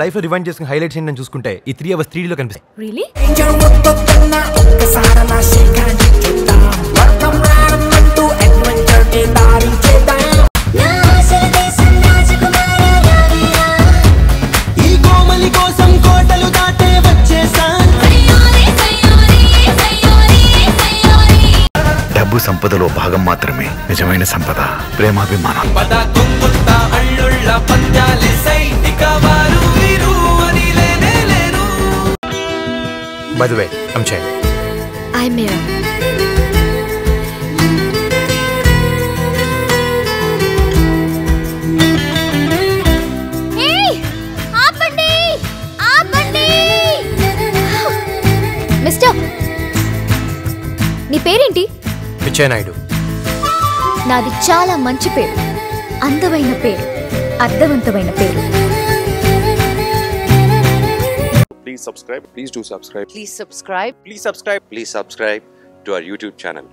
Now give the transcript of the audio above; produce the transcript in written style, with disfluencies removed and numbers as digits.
Life rewind just highlights and chuskunte. Ee 3 hours 3D lo kanipistay. Really? డబ్బు సంపదలో భాగం మాత్రమే నిజమైన సంపద ప్రేమాభిమానం. By the way, I'm Chen. I'm Mira. Hey! Apandi! Apandi! Mister! Nee peru enti? Vichaya Naidu. Naadi chaala manchi peru. Andavaina peru. Ardhavantavaina peru. Please subscribe. Please do subscribe. Please subscribe. Please subscribe. Please subscribe to our YouTube channel.